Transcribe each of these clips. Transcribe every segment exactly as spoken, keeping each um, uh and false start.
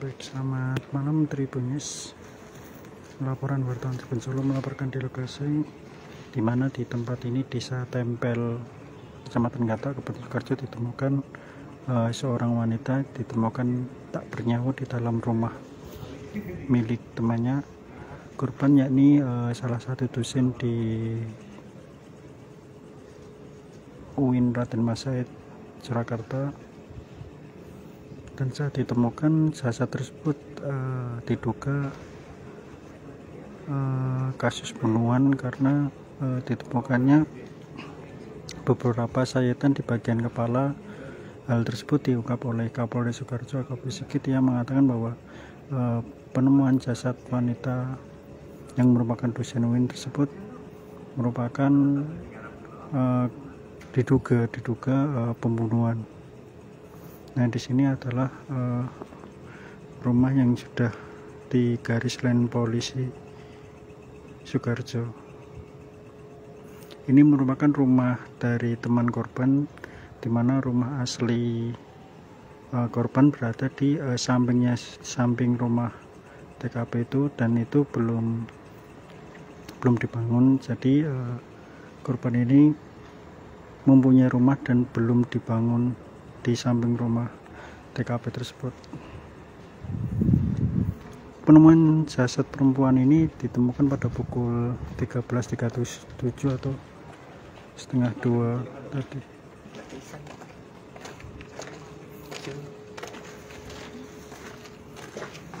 Baik, selamat malam Tribun News. Laporan wartawan Tribun Solo melaporkan di lokasi di mana di tempat ini Desa Tempel, Kecamatan Gatak, Kabupaten Sukoharjo, ditemukan uh, seorang wanita ditemukan tak bernyawa di dalam rumah milik temannya. Korban yakni uh, salah satu dosen di U I N Raden Mas Said Surakarta, dan saat ditemukan jasad tersebut uh, diduga uh, kasus pembunuhan karena uh, ditemukannya beberapa sayatan di bagian kepala. Hal tersebut diungkap oleh Kapolres Sukoharjo Akbp Sigit yang mengatakan bahwa uh, penemuan jasad wanita yang merupakan dosen U I N tersebut merupakan uh, diduga diduga uh, pembunuhan. Nah, di sini adalah uh, rumah yang sudah di garis lain polisi Sukoharjo. Ini merupakan rumah dari teman korban, di mana rumah asli uh, korban berada di uh, sampingnya, samping rumah T K P itu, dan itu belum belum dibangun. Jadi uh, korban ini mempunyai rumah dan belum dibangun di samping rumah T K P tersebut. Penemuan jasad perempuan ini ditemukan pada pukul tiga belas tiga puluh tujuh atau setengah dua tadi.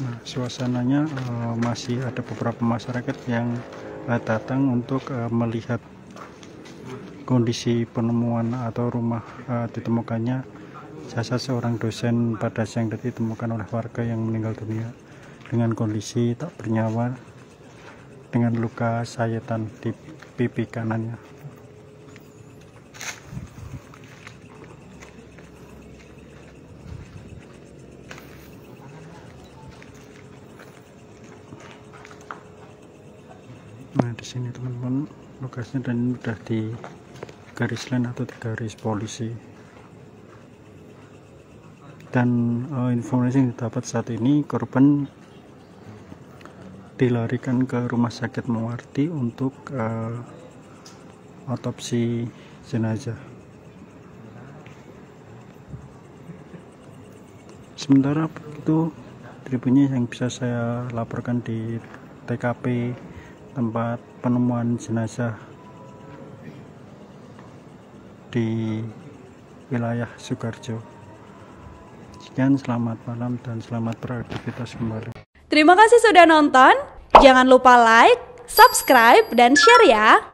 Nah, suasananya uh, masih ada beberapa masyarakat yang uh, datang untuk uh, melihat kondisi penemuan atau rumah uh, ditemukannya jasad seorang dosen pada siang tadi ditemukan oleh warga yang meninggal dunia dengan kondisi tak bernyawa dengan luka sayatan di pipi kanannya. Nah, di sini teman-teman lokasinya, dan sudah di garis lain atau di garis polisi. Dan uh, informasi yang didapat saat ini, korban dilarikan ke Rumah Sakit Mawardi untuk uh, otopsi jenazah. Sementara itu tribunnya yang bisa saya laporkan di T K P tempat penemuan jenazah di wilayah Sukoharjo. Sekian, selamat malam dan selamat beraktivitas kembali. Terima kasih sudah nonton. Jangan lupa like, subscribe, dan share ya.